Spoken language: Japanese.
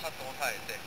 ちゃんと押さえて、